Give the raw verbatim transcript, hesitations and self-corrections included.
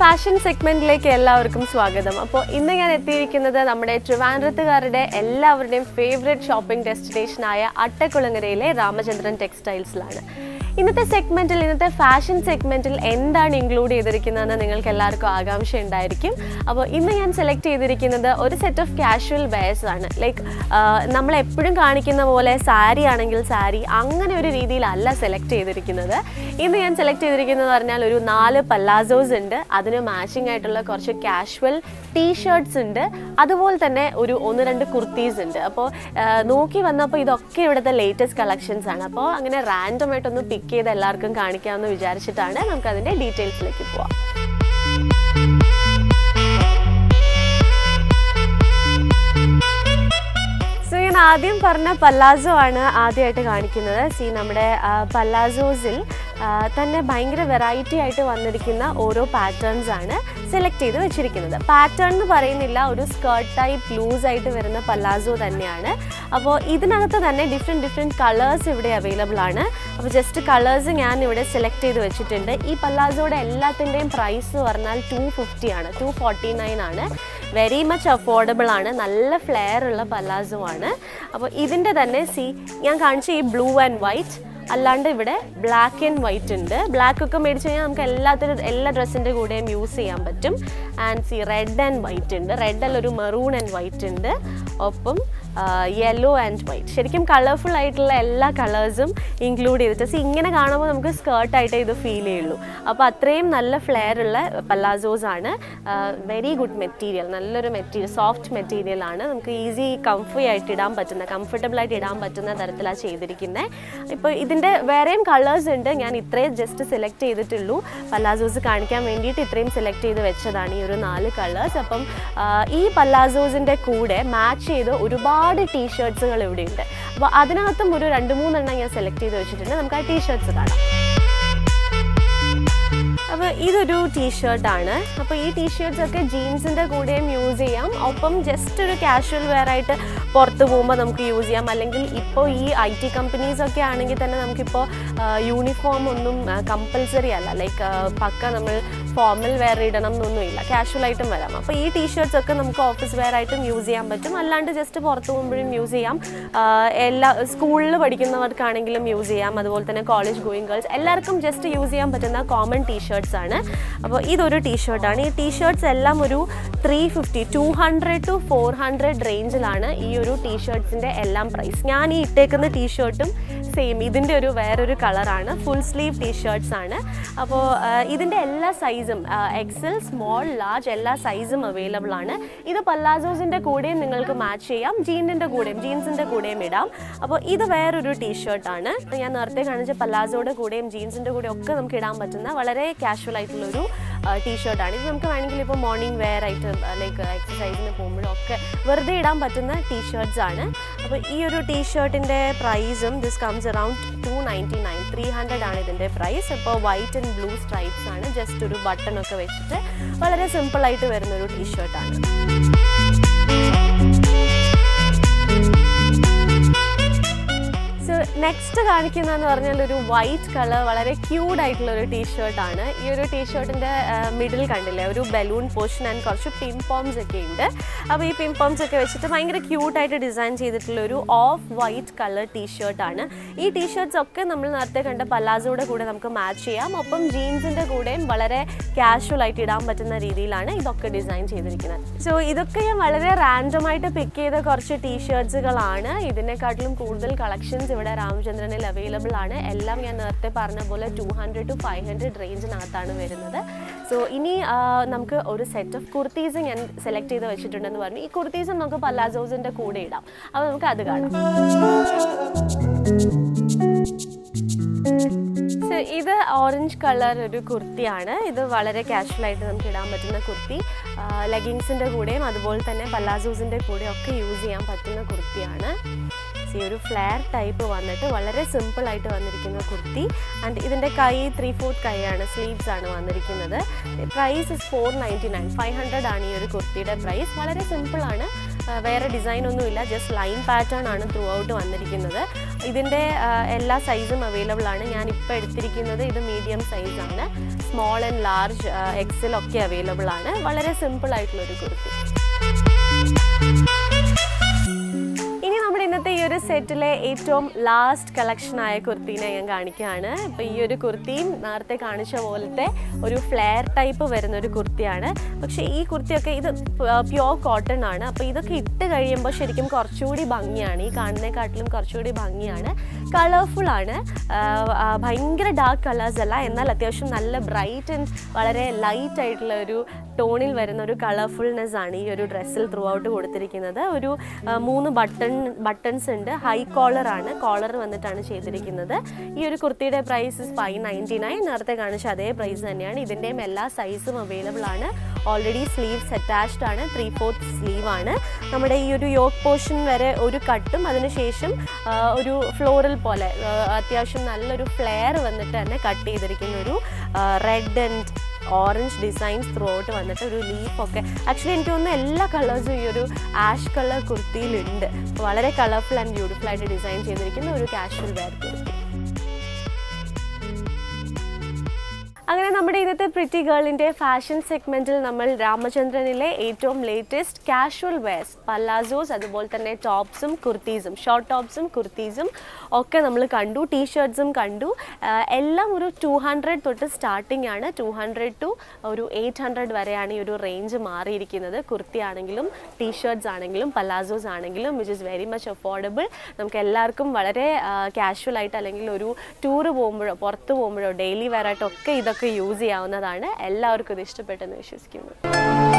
Fashion സെഗ്മെന്റിലേക്ക് എല്ലാവർക്കും സ്വാഗതം. അപ്പോൾ ഇന്ന് ഞാൻ എത്തിയിരിക്കുന്നത് നമ്മുടെ ട്രിവാൻഡ്രത്തുകാരുടെ എല്ലാവരുടെയും ഫേവറേറ്റ് ഷോപ്പിംഗ് ഡെസ്റ്റിനേഷൻ ആയ അട്ടക്കുളങ്ങരയിലെ രാമചന്ദ്രൻ ടെക്സ്റ്റൈൽസിലാണ്. ഇന്നത്തെ സെഗ്മെന്റിൽ ഇന്നത്തെ ഫാഷൻ സെഗ്മെന്റിൽ എന്താണ് ഇൻക്ലൂഡ് ചെയ്തിരിക്കുന്നതെന്ന് നിങ്ങൾക്ക് എല്ലാവർക്കും ആകാംക്ഷ ഉണ്ടായിരിക്കും. അപ്പോൾ ഇന്ന് ഞാൻ സെലക്ട് ചെയ്തിരിക്കുന്നത് ഒരു സെറ്റ് ഓഫ് കാഷ്വൽ വെയർസ് ആണ്. ലൈക്ക് നമ്മളെപ്പോഴും കാണിക്കുന്ന പോലെ സാരി ആണെങ്കിൽ സാരി, അങ്ങനെ ഒരു രീതിയിലല്ല സെലക്ട് ചെയ്തിരിക്കുന്നത്. ഇന്ന് ഞാൻ സെലക്ട് ചെയ്തിരിക്കുന്നത് പറഞ്ഞാൽ ഒരു നാല് പല്ലാസോസ് ഉണ്ട്, അതിന് മാച്ചിങ് ആയിട്ടുള്ള കുറച്ച് കാഷ്വൽ ടീ ഷർട്ട്സ് ഉണ്ട്, അതുപോലെ തന്നെ ഒരു ഒന്ന് രണ്ട് കുർത്തീസ് ഉണ്ട്. അപ്പോൾ നോക്കി വന്നപ്പോൾ ഇതൊക്കെ ഇവിടുത്തെ ലേറ്റസ്റ്റ് കളക്ഷൻസ് ആണ്. അപ്പോൾ അങ്ങനെ റാൻഡം ആയിട്ടൊന്ന് പിക്ക് ചെയ്ത് എല്ലാവർക്കും കാണിക്കാമെന്ന് വിചാരിച്ചിട്ടാണ് നമുക്ക് അതിൻ്റെ ഡീറ്റെയിൽസിലേക്ക് പോവാം. ആദ്യം പറഞ്ഞ പല്ലാസോ ആണ് ആദ്യമായിട്ട് കാണിക്കുന്നത്. സീ നമ്മുടെ പല്ലാസോസിൽ തന്നെ ഭയങ്കര വെറൈറ്റി ആയിട്ട് വന്നിരിക്കുന്ന ഓരോ പാറ്റേൺസ് ആണ് സെലക്ട് ചെയ്ത് വെച്ചിരിക്കുന്നത്. പാറ്റേൺ എന്ന് പറയുന്നില്ല, ഒരു സ്കേർട്ട് ടൈപ്പ് ലൂസായിട്ട് വരുന്ന പല്ലാസോ തന്നെയാണ്. അപ്പോൾ ഇതിനകത്ത് തന്നെ ഡിഫറെൻറ്റ് ഡിഫറെൻറ്റ് കളേഴ്സ് ഇവിടെ അവൈലബിൾ ആണ്. അപ്പോൾ ജസ്റ്റ് കളേഴ്സ് ഞാൻ ഇവിടെ സെലക്ട് ചെയ്ത് വെച്ചിട്ടുണ്ട്. ഈ പല്ലാസോയുടെ എല്ലാത്തിൻ്റെയും പ്രൈസ് പറഞ്ഞാൽ ടു ഫിഫ്റ്റി ആണ്, ടു ഫോർട്ടി നയൻ ആണ്. വെരി മച്ച് അഫോർഡബിൾ ആണ്, നല്ല ഫ്ലെയർ ഉള്ള പല്ലാസോ ആണ്. അപ്പോൾ ഇതിൻ്റെ തന്നെ സി ഞാൻ കാണിച്ച ഈ ബ്ലൂ ആൻഡ് വൈറ്റ്, അല്ലാണ്ട് ഇവിടെ ബ്ലാക്ക് ആൻഡ് വൈറ്റ് ഉണ്ട്. ബ്ലാക്ക് ഒക്കെ മേടിച്ച് കഴിഞ്ഞാൽ നമുക്ക് എല്ലാത്തിനും എല്ലാ ഡ്രസ്സിൻ്റെ കൂടെയും യൂസ് ചെയ്യാൻ പറ്റും. And see red and white ഉണ്ട്, റെഡ് അല്ല ഒരു മെറൂൺ ആൻഡ് വൈറ്റ് ഉണ്ട്, ഒപ്പം യെല്ലോ ആൻഡ് വൈറ്റ്. ശരിക്കും കളർഫുൾ ആയിട്ടുള്ള എല്ലാ കളേഴ്സും ഇൻക്ലൂഡ് ചെയ്തിട്ട് സി ഇങ്ങനെ കാണുമ്പോൾ നമുക്ക് സ്കേർട്ടായിട്ടേ ഇത് ഫീൽ ചെയ്യുള്ളൂ. അപ്പോൾ അത്രയും നല്ല ഫ്ലെയർ ഉള്ള പല്ലാസോസ് ആണ്. വെരി ഗുഡ് മെറ്റീരിയൽ, നല്ലൊരു മെറ്റീരിയൽ, സോഫ്റ്റ് മെറ്റീരിയൽ ആണ്. നമുക്ക് ഈസി കംഫർട്ട് ആയിട്ട് ഇടാൻ പറ്റുന്ന, കംഫർട്ടബിളായിട്ട് ഇടാൻ പറ്റുന്ന തരത്തിലാണ് ചെയ്തിരിക്കുന്നത്. ഇപ്പോൾ ഇതിൻ്റെ വേറെയും കളേഴ്സ് ഉണ്ട്, ഞാൻ ഇത്രയും ജസ്റ്റ് സെലക്ട് ചെയ്തിട്ടുള്ളൂ. പല്ലാസോസ് കാണിക്കാൻ വേണ്ടിയിട്ട് ഇത്രയും സെലക്ട് ചെയ്ത് വെച്ചതാണ് ഈ ഒരു നാല് കളേഴ്സ്. അപ്പം ഈ പല്ലാസോസിൻ്റെ കൂടെ മാച്ച് ചെയ്ത് ഒരുപാട് ഒരുപാട് ടീ ഷർട്ട്സുകൾ ഇവിടെയുണ്ട്. അപ്പോൾ അതിനകത്തും ഒരു രണ്ട് മൂന്നെണ്ണം ഞാൻ സെലക്ട് ചെയ്ത് വെച്ചിട്ടുണ്ട്. നമുക്ക് ആ ടീ ഷർട്ട്സ് കാണാം. അപ്പോൾ ഇതൊരു ടീ ഷർട്ടാണ്. അപ്പോൾ ഈ ടീ ഷർട്ട്സൊക്കെ ജീൻസിൻ്റെ കൂടെയും യൂസ് ചെയ്യാം. ഒപ്പം ജസ്റ്റ് ഒരു കാഷ്വൽ വെയറായിട്ട് പുറത്ത് പോകുമ്പോൾ നമുക്ക് യൂസ് ചെയ്യാം. അല്ലെങ്കിൽ ഇപ്പോൾ ഈ ഐ ടി കമ്പനീസൊക്കെ ആണെങ്കിൽ തന്നെ നമുക്കിപ്പോൾ യൂണിഫോം ഒന്നും കമ്പൽസറി അല്ല. ലൈക്ക് പക്ക നമ്മൾ ഫോർമൽ വെയർ ഇടണം എന്നൊന്നുമില്ല, കാഷ്വലായിട്ടും വരാം. അപ്പോൾ ഈ ടീ ഷർട്ട്സൊക്കെ നമുക്ക് ഓഫീസ് വെയറായിട്ടും യൂസ് ചെയ്യാൻ പറ്റും, അല്ലാണ്ട് ജസ്റ്റ് പുറത്ത് പോകുമ്പോഴും യൂസ് ചെയ്യാം. എല്ലാ സ്കൂളിൽ പഠിക്കുന്നവർക്കാണെങ്കിലും യൂസ് ചെയ്യാം, അതുപോലെ തന്നെ കോളേജ് ഗോയിങ് ഗേൾസ് എല്ലാവർക്കും ജസ്റ്റ് യൂസ് ചെയ്യാൻ പറ്റുന്ന കോമൺ ടീ ഷർട്ട്സ് ആണ്. അപ്പോൾ ഇതൊരു ടീ ഷർട്ടാണ്. ഈ ടീ ഷർട്ട്സ് എല്ലാം ഒരു three fifty two hundred to four hundred റേഞ്ചിലാണ് ഈ ഒരു ടീ ഷർട്ട്സിൻ്റെ എല്ലാം പ്രൈസ്. ഞാൻ ഈ ഇട്ടേക്കുന്ന ടീ ഷർട്ടും സെയിം ഇതിൻ്റെ ഒരു വേറൊരു കളറാണ്, ഫുൾ സ്ലീവ് ടീ ഷർട്ട്സ് ആണ്. അപ്പോൾ ഇതിൻ്റെ എല്ലാ സൈസും എക്സൽ, സ്മോൾ, ലാർജ് എല്ലാ സൈസും അവൈലബിൾ ആണ്. ഇത് പല്ലാസോസിൻ്റെ കൂടെയും നിങ്ങൾക്ക് മാച്ച് ചെയ്യാം, ജീനിൻ്റെ കൂടെയും ജീൻസിൻ്റെ കൂടെയും ഇടാം. അപ്പോൾ ഇത് വേറൊരു ടീ ഷർട്ടാണ്. ഞാൻ നേരത്തെ കാണിച്ച പല്ലാസോയുടെ കൂടെയും ജീൻസിൻ്റെ കൂടെയും ഒക്കെ നമുക്ക് ഇടാൻ പറ്റുന്ന വളരെ കാഷ്വൽ ആയിട്ടുള്ളൊരു ടീ ഷർട്ടാണ്. ഇത് നമുക്ക് വേണമെങ്കിൽ ഇപ്പോൾ മോർണിംഗ് വെയർ ആയിട്ട് ലൈക്ക് എക്സസൈസിന് പോകുമ്പോഴൊക്കെ വെറുതെ ഇടാൻ പറ്റുന്ന ടീ ഷർട്ട്സ് ആണ്. അപ്പോൾ ഈ ഒരു ടീ ഷർട്ടിൻ്റെ പ്രൈസും this comes around two ninety nine three hundred ആണ് ഇതിൻ്റെ പ്രൈസ്. അപ്പോൾ വൈറ്റ് ആൻഡ് ബ്ലൂ സ്ട്രൈപ്സ് ആണ്, ജസ്റ്റ് ഒരു ബട്ടണൊക്കെ വെച്ചിട്ട് വളരെ സിമ്പിളായിട്ട് വരുന്നൊരു ടീ ഷർട്ടാണ്. നെക്സ്റ്റ് കാണിക്കുന്നതെന്ന് പറഞ്ഞാൽ ഒരു വൈറ്റ് കളർ വളരെ ക്യൂഡായിട്ടുള്ളൊരു ടീ ഷർട്ടാണ്. ഈ ഒരു ടീ ഷർട്ടിൻ്റെ മിഡിൽ കണ്ടില്ലേ ഒരു ബലൂൺ പോർഷൻ ആൻഡ് കുറച്ച് പിംപോംസ് ഒക്കെ ഉണ്ട്. അപ്പോൾ ഈ പിംപോംസ് ഒക്കെ വെച്ചിട്ട് ഭയങ്കര ക്യൂട്ടായിട്ട് ഡിസൈൻ ചെയ്തിട്ടുള്ളൊരു ഓഫ് വൈറ്റ് കളർ ടീ ഷർട്ടാണ്. ഈ ടീ ഷർട്ട്സ് ഒക്കെ നമ്മൾ നേരത്തെ കണ്ട പലാസോയുടെ കൂടെ നമുക്ക് മാച്ച് ചെയ്യാം. ഒപ്പം ജീൻസിൻ്റെ കൂടെയും വളരെ കാഷ്വൽ ആയിട്ട് ഇടാൻ പറ്റുന്ന രീതിയിലാണ് ഇതൊക്കെ ഡിസൈൻ ചെയ്തിരിക്കുന്നത്. സോ ഇതൊക്കെ ഞാൻ വളരെ റാൻഡമായിട്ട് പിക്ക് ചെയ്ത കുറച്ച് ടീ ഷർട്ട്സുകളാണ്. ഇതിനെക്കാട്ടിലും കൂടുതൽ കളക്ഷൻസ് ഇവിടെ രാമചന്ദ്രനിൽ അവൈലബിൾ ആണ്. എല്ലാം ഞാൻ നേരത്തെ പറഞ്ഞ പോലെ two hundred to five hundred റേഞ്ചിനകത്താണ് വരുന്നത്. സോ ഇനി നമുക്ക് ഒരു സെറ്റ് ഓഫ് കുർത്തീസ് ഞാൻ സെലക്ട് ചെയ്ത് വെച്ചിട്ടുണ്ടെന്ന് പറഞ്ഞു. ഈ കുർത്തീസും നമുക്ക് പല്ലാസോസിൻ്റെ കൂടെ ഇടാം. അപ്പോൾ നമുക്ക് അത് കാണാം. ഇത് ഓറഞ്ച് കളർ ഒരു കുർത്തിയാണ്. ഇത് വളരെ കാഷ്വലായിട്ട് നമുക്ക് ഇടാൻ പറ്റുന്ന കുർത്തി, ലെഗിങ്സിൻ്റെ കൂടെയും അതുപോലെ തന്നെ പല്ലാസോസിൻ്റെ കൂടെയും ഒക്കെ യൂസ് ചെയ്യാൻ പറ്റുന്ന കുർത്തിയാണ്. ഒരു ഫ്ലെയർ ടൈപ്പ് വന്നിട്ട് വളരെ സിമ്പിൾ ആയിട്ട് വന്നിരിക്കുന്ന കുർത്തി ആൻഡ് ഇതിന്റെ കൈ മൂന്ന് നാല് കൈയാണ് സ്ലീവ്സ് ആണ് വന്നിരിക്കുന്നത് പ്രൈസ് നാനൂറ്റി തൊണ്ണൂറ്റി ഒൻപത് അഞ്ഞൂറ് ആണ് ഈ ഒരു കുർത്തിയുടെ പ്രൈസ് വളരെ സിമ്പിൾ ആണ് വേറെ ഡിസൈൻ ഒന്നും ഇല്ല ജസ്റ്റ് ലൈൻ പാറ്റേൺ ആണ് ത്രൂ ഔട്ട് വന്നിരിക്കുന്നത് ഇതിന്റെ എല്ലാ സൈസും അവൈലബിൾ ആണ് ഞാൻ ഇപ്പോൾ എടുത്തിരിക്കുന്നത് ഇത് മീഡിയം സൈസ് ആണ് സ്മോൾ ആൻഡ് ലാർജ് എക്സൽ ഒക്കെ അവൈലബിൾ ആണ് വളരെ സിമ്പിൾ ആയിട്ടുള്ള ഒരു കുർത്തി ईर सैटे ऐटों लास्ट कलक्शन आय कुर्ती या कुर्ती नारते कालते और फ्लेयर टाइप वरुद कुर्ती पक्षे ई कुर्ती इत प्योर कॉटन अब इतने इट कह शूँ कुछ भंगिया काटिल कुछ भंगिया कलरफुल भयंकर डार्क कलर्स अत्यावश्यम नल्ला ब्राइट एंड वाले लाइट आयिट्टुल्ल टोण वरुद कलरफुलनेस ईर ड्रेस थ्रू आउट को मूന്ന് button button high collar collar वह kurti price five ninety nine നേരത്തെ കാണിച്ച അതേ പ്രൈസ് തന്നെയാണ് ഇതിന്റെയും എല്ലാ സൈസും അവൈലബിൾ ആണ് ഓൾറെഡി സ്ലീവ്സ് അറ്റാച്ച്ഡ് ആണ് മൂന്ന് നാല് സ്ലീവ് ആണ് നമ്മുടെ ഈ ഒരു യോക്ക് പോർഷൻ വരെ ഒരു കട്ടും അതിനുശേഷം ഒരു ഫ്ലോറൽ പോലെ അത്യാവശ്യം നല്ലൊരു ഫ്ലെയർ വന്നിട്ട് തന്നെ കട്ട് ചെയ്തിരിക്കുന്ന ഒരു red and orange designs throughout vannitte oru leaf okke actually enku onnu ella colors ee oru ash color kurtiyil undu valare colorful and beautiful aayittu design cheyidirikkunna oru casual wear kurti അങ്ങനെ നമ്മുടെ ഇന്നത്തെ pretty ഗേളിന്റെ fashion സെഗ്മെന്റിൽ നമ്മൾ രാമചന്ദ്രനിലെ ഏറ്റവും latest casual wears palazzos അതുപോലെ തന്നെ ടോപ്സും കുർത്തീസും short ടോപ്സും കുർത്തീസും ഒക്കെ നമ്മൾ കണ്ടു ടീഷർട്ട്സും കണ്ടു എല്ലാം ഒരു ടു ഹൺഡ്രഡ് തൊട്ട് സ്റ്റാർട്ടിംഗ് ആണ് ടു ഹൺഡ്രഡ് ടു ഒരു എയ്റ്റ് ഹൺഡ്രഡ് വരെയാണ് ഈ ഒരു റേഞ്ച് മാറിയിരിക്കുന്നത് കുർത്തി ആണെങ്കിലും ടീഷർട്ട്സ് ആണെങ്കിലും പലാസോസ് ആണെങ്കിലും which is very much affordable നമുക്ക് എല്ലാവർക്കും വളരെ കാഷ്വൽ ആയിട്ട് അല്ലെങ്കിൽ ഒരു ടൂർ പോകുമ്പോഴോ പുറത്തു പോകുമ്പോഴോ ഡെയിലി വെയർ ആയിട്ട് ഒക്കെ യൂസ് ചെയ്യാവുന്നതാണ് എല്ലാവർക്കും ഇഷ്ടപ്പെട്ടെന്ന് വിശ്വസിക്കുന്നു